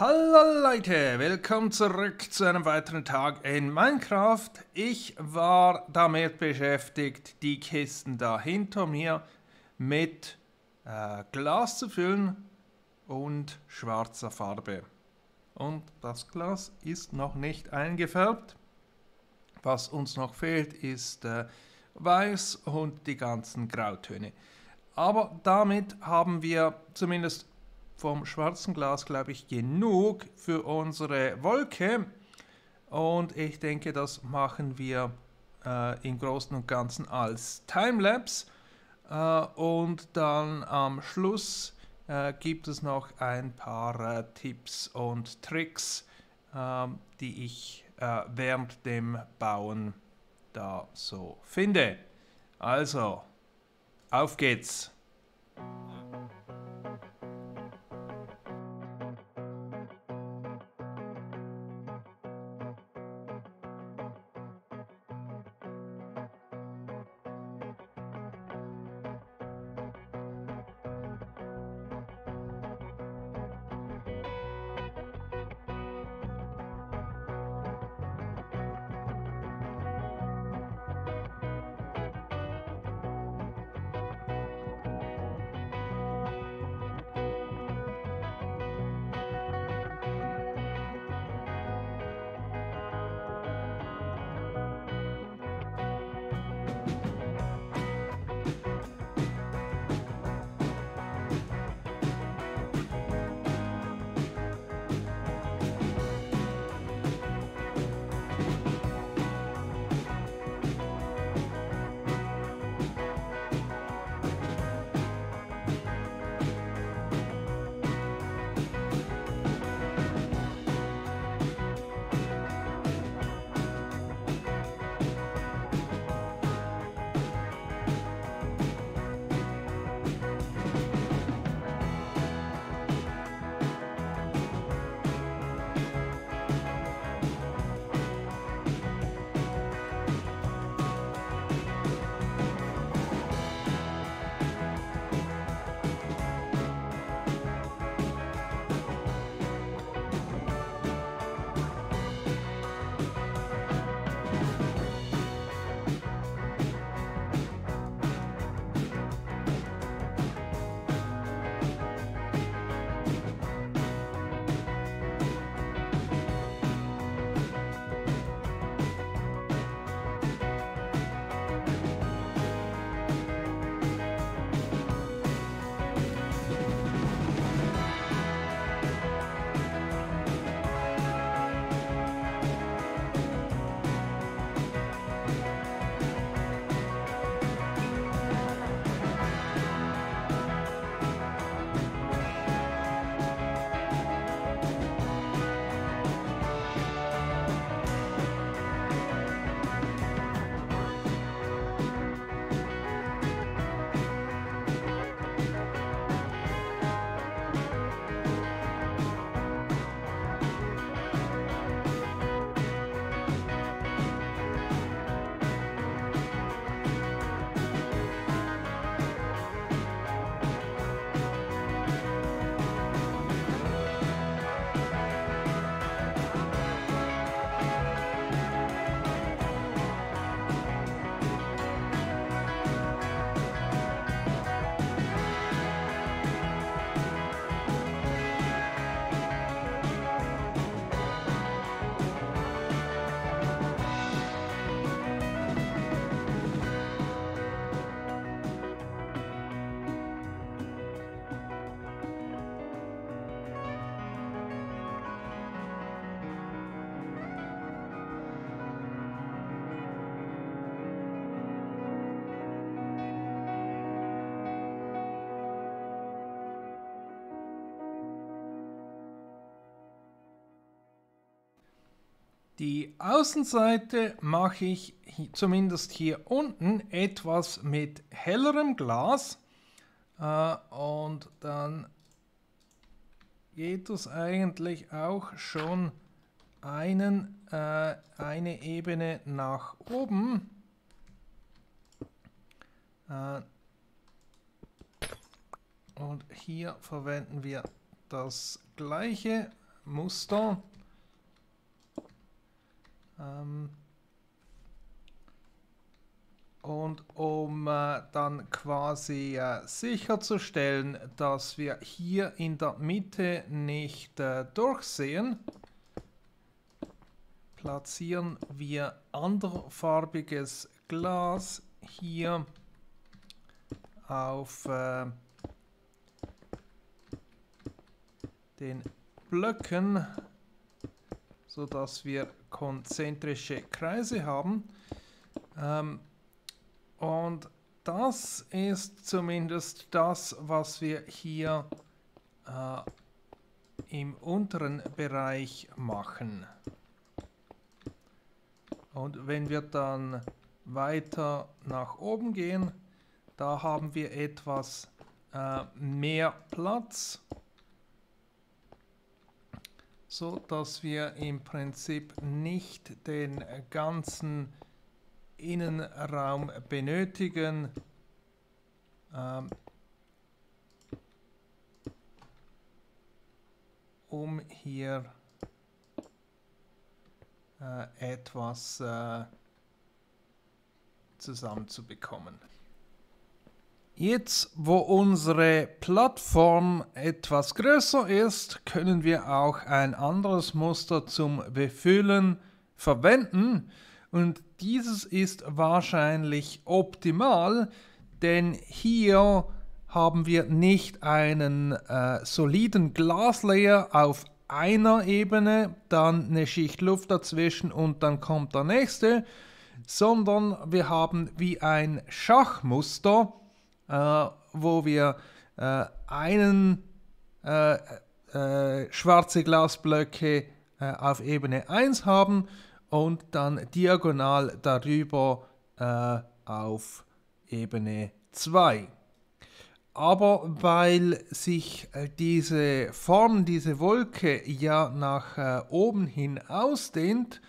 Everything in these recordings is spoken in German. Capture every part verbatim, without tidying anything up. Hallo Leute, willkommen zurück zu einem weiteren Tag in Minecraft. Ich war damit beschäftigt, die Kisten da hinter mir mit äh, Glas zu füllen und schwarzer Farbe. Und das Glas ist noch nicht eingefärbt. Was uns noch fehlt, ist äh, Weiß und die ganzen Grautöne. Aber damit haben wir zumindest vom schwarzen Glas, glaube ich, genug für unsere Wolke. Und ich denke, das machen wir äh, im Großen und Ganzen als Timelapse. Äh, und dann am Schluss äh, gibt es noch ein paar äh, Tipps und Tricks, äh, die ich äh, während dem Bauen da so finde. Also, auf geht's! Die Außenseite mache ich zumindest hier unten etwas mit hellerem Glas äh, und dann geht es eigentlich auch schon einen, äh, eine Ebene nach oben. Äh, und hier verwenden wir das gleiche. Muster. Ähm Und um äh, dann quasi äh, sicherzustellen, dass wir hier in der Mitte nicht äh, durchsehen, platzieren wir anderfarbiges Glas hier auf äh, den Blöcken, sodass wir konzentrische Kreise haben. Ähm, Und das ist zumindest das, was wir hier äh, im unteren Bereich machen. Und wenn wir dann weiter nach oben gehen, da haben wir etwas äh, mehr Platz, so dass wir im Prinzip nicht den ganzen Innenraum benötigen. Ähm, um hier äh, etwas äh, zusammenzubekommen. Jetzt, wo unsere Plattform etwas größer ist, können wir auch ein anderes Muster zum Befüllen verwenden. Und dieses ist wahrscheinlich optimal, denn hier haben wir nicht einen äh, soliden Glaslayer auf einer Ebene, dann eine Schicht Luft dazwischen und dann kommt der nächste, sondern wir haben wie ein Schachmuster, äh, wo wir äh, einen äh, äh, schwarze Glasblöcke äh, auf Ebene eins haben und dann diagonal darüber äh, auf Ebene zwei. Aber weil sich diese Form, diese Wolke ja nach äh, oben hin ausdehnt,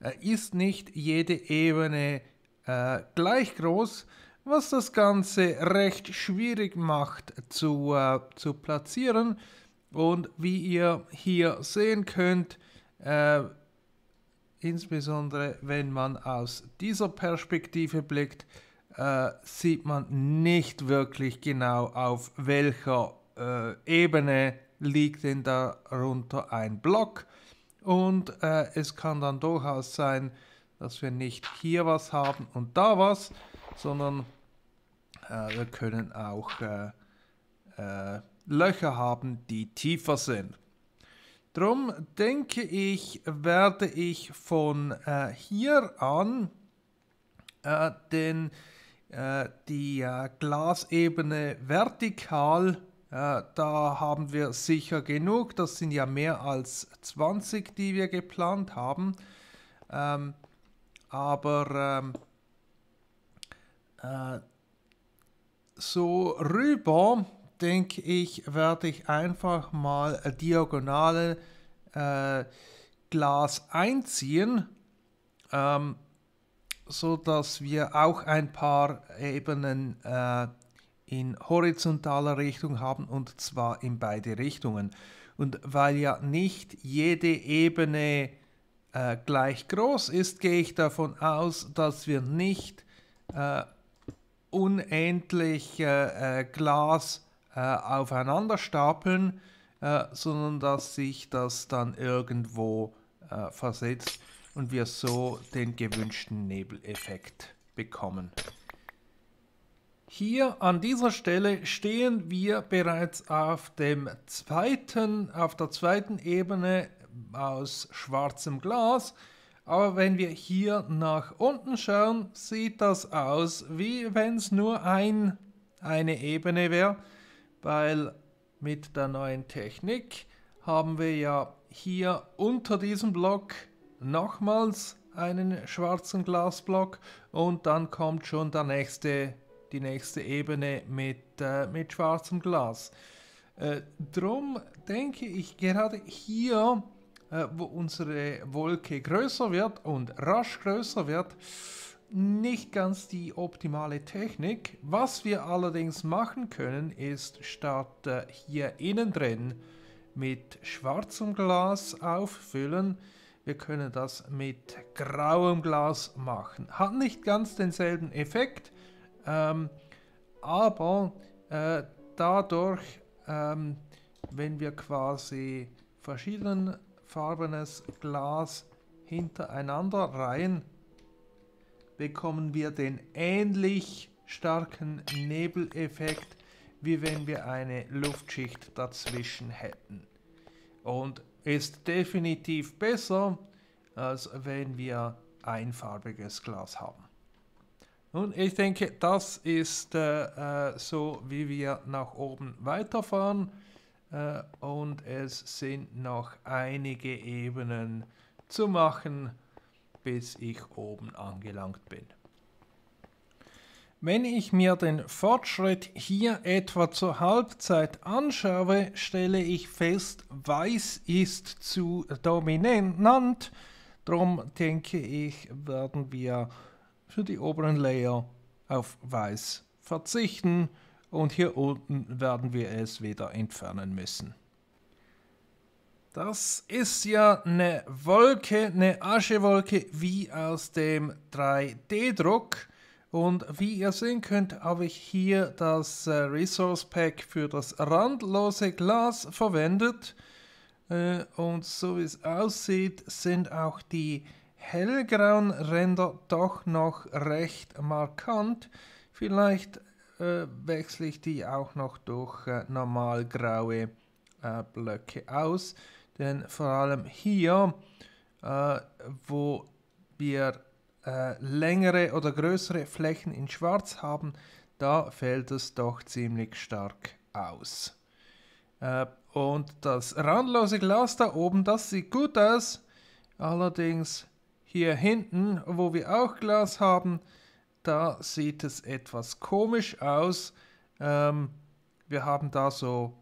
äh, ist nicht jede Ebene äh, gleich groß, was das Ganze recht schwierig macht zu, äh, zu platzieren. Und wie ihr hier sehen könnt, äh, insbesondere wenn man aus dieser Perspektive blickt, äh, sieht man nicht wirklich genau, auf welcher äh, Ebene liegt denn darunter ein Block. Und äh, es kann dann durchaus sein, dass wir nicht hier was haben und da was, sondern äh, wir können auch äh, äh, Löcher haben, die tiefer sind. Drum denke ich, werde ich von äh, hier an äh, den, äh, die äh, Glasebene vertikal, äh, da haben wir sicher genug, das sind ja mehr als zwanzig, die wir geplant haben, ähm, aber ähm, äh, so rüber, denke ich, werde ich einfach mal diagonale äh, Glas einziehen, ähm, so dass wir auch ein paar Ebenen äh, in horizontaler Richtung haben, und zwar in beide Richtungen. Und weil ja nicht jede Ebene äh, gleich groß ist, gehe ich davon aus, dass wir nicht äh, unendlich äh, äh, Glas aufeinander stapeln, äh, sondern dass sich das dann irgendwo äh, versetzt und wir so den gewünschten Nebeleffekt bekommen. Hier an dieser Stelle stehen wir bereits auf dem zweiten, auf der zweiten Ebene aus schwarzem Glas, aber wenn wir hier nach unten schauen, sieht das aus, wie wenn es nur ein, eine Ebene wäre. Weil mit der neuen Technik haben wir ja hier unter diesem Block nochmals einen schwarzen Glasblock und dann kommt schon der nächste, die nächste Ebene mit, äh, mit schwarzem Glas. Äh, drum denke ich, gerade hier, äh, wo unsere Wolke größer wird und rasch größer wird, nicht ganz die optimale Technik. Was wir allerdings machen können, ist, statt äh, hier innen drin mit schwarzem Glas auffüllen. Wir können das mit grauem Glas machen. Hat nicht ganz denselben Effekt, ähm, aber äh, dadurch, ähm, wenn wir quasi verschiedenfarbenes Glas hintereinander rein, bekommen wir den ähnlich starken Nebeleffekt, wie wenn wir eine Luftschicht dazwischen hätten. Und ist definitiv besser, als wenn wir einfarbiges Glas haben. Nun, ich denke, das ist äh, so, wie wir nach oben weiterfahren. Äh, und es sind noch einige Ebenen zu machen, bis ich oben angelangt bin. Wenn ich mir den Fortschritt hier etwa zur Halbzeit anschaue, stelle ich fest, Weiß ist zu dominant. Darum denke ich, werden wir für die oberen Layer auf Weiß verzichten und hier unten werden wir es wieder entfernen müssen. Das ist ja eine Wolke, eine Aschewolke wie aus dem drei D Druck. Und wie ihr sehen könnt, habe ich hier das äh, Resource Pack für das randlose Glas verwendet. Äh, und so wie es aussieht, sind auch die hellgrauen Ränder doch noch recht markant. Vielleicht äh, wechsle ich die auch noch durch äh, normalgraue äh, Blöcke aus. Denn vor allem hier, äh, wo wir Äh, längere oder größere Flächen in Schwarz haben, da fällt es doch ziemlich stark aus. Äh, und das randlose Glas da oben, das sieht gut aus. Allerdings hier hinten, wo wir auch Glas haben, da sieht es etwas komisch aus. Ähm, wir haben da so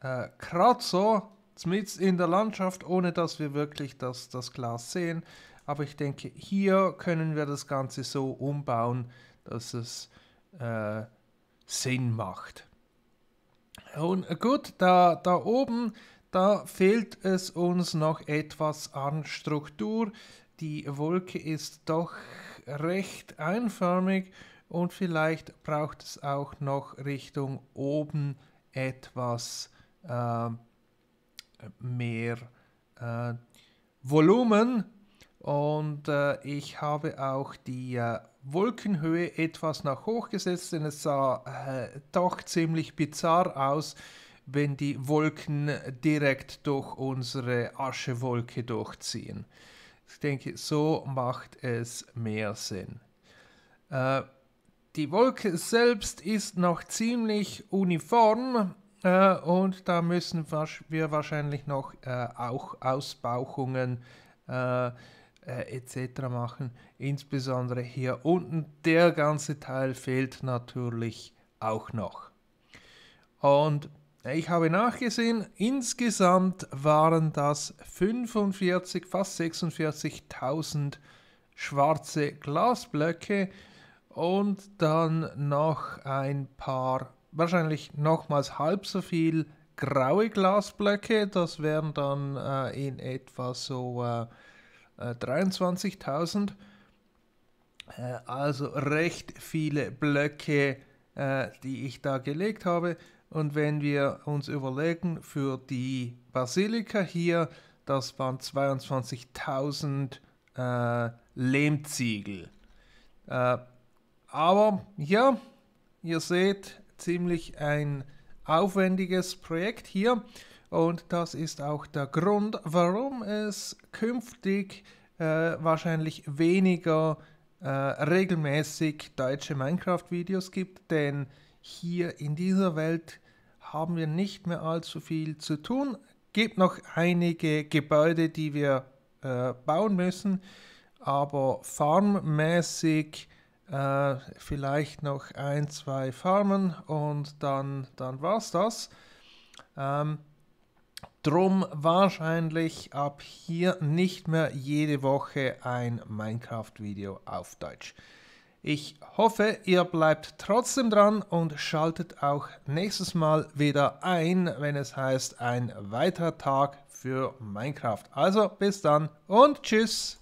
äh, Kratzer mitten in der Landschaft, ohne dass wir wirklich das, das Glas sehen. Aber ich denke, hier können wir das Ganze so umbauen, dass es äh, Sinn macht. Und gut, da, da oben, da fehlt es uns noch etwas an Struktur. Die Wolke ist doch recht einförmig und vielleicht braucht es auch noch Richtung oben etwas äh, mehr äh, Volumen. Und äh, ich habe auch die äh, Wolkenhöhe etwas nach hoch gesetzt, denn es sah äh, doch ziemlich bizarr aus, wenn die Wolken direkt durch unsere Aschewolke durchziehen. Ich denke, so macht es mehr Sinn. Äh, die Wolke selbst ist noch ziemlich uniform äh, und da müssen wir wahrscheinlich noch äh, auch Ausbauchungen äh, et cetera machen, insbesondere hier unten. Der ganze Teil fehlt natürlich auch noch. Und ich habe nachgesehen, insgesamt waren das fünfundvierzig, fast sechsundvierzigtausend schwarze Glasblöcke und dann noch ein paar, wahrscheinlich nochmals halb so viel graue Glasblöcke. Das wären dann äh, in etwa so äh, dreiundzwanzigtausend, also recht viele Blöcke, die ich da gelegt habe. Und wenn wir uns überlegen, für die Basilika hier, das waren zweiundzwanzigtausend äh, Lehmziegel. Äh, aber ja, ihr seht, ziemlich ein aufwendiges Projekt hier. Und das ist auch der Grund, warum es künftig äh, wahrscheinlich weniger äh, regelmäßig deutsche Minecraft-Videos gibt, denn hier in dieser Welt haben wir nicht mehr allzu viel zu tun. Es gibt noch einige Gebäude, die wir äh, bauen müssen, aber farmmäßig äh, vielleicht noch ein, zwei Farmen und dann, dann war es das. Ähm, Drum wahrscheinlich ab hier nicht mehr jede Woche ein Minecraft-Video auf Deutsch. Ich hoffe, ihr bleibt trotzdem dran und schaltet auch nächstes Mal wieder ein, wenn es heißt, ein weiterer Tag für Minecraft. Also bis dann und tschüss!